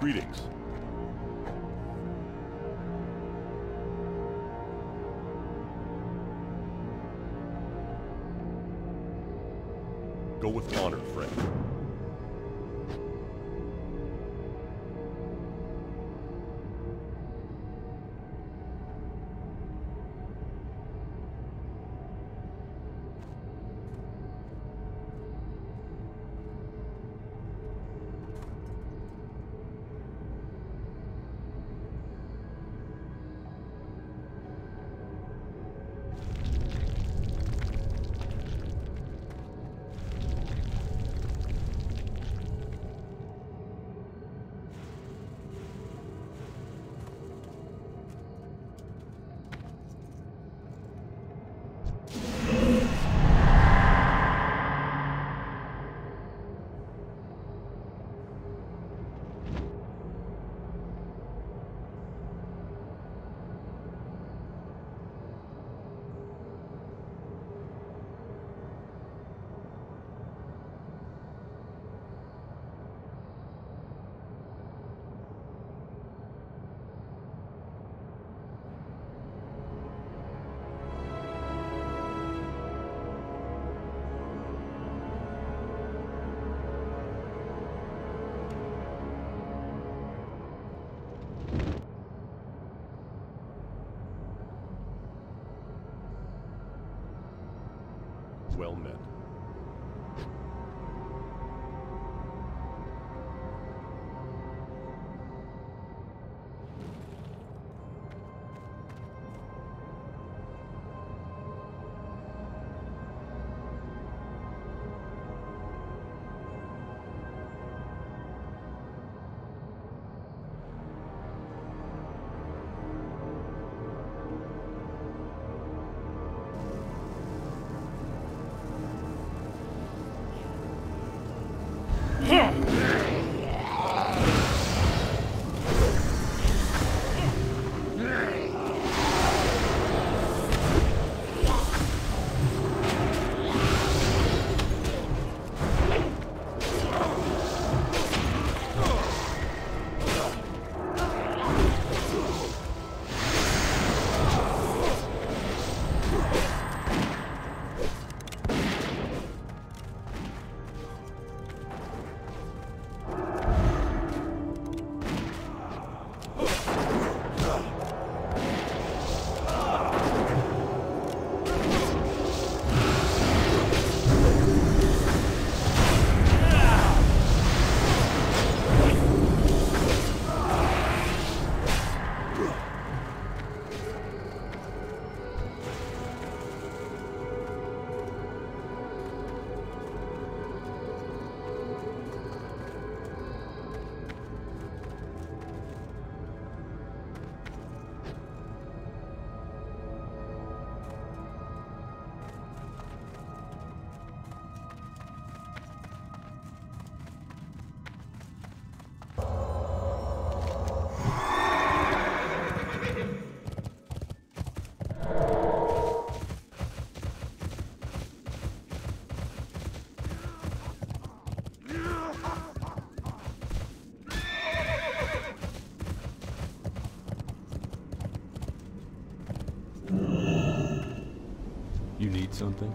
Greetings. Go with honor, friend. Well met. Something?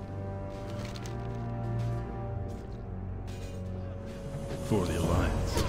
For the Alliance.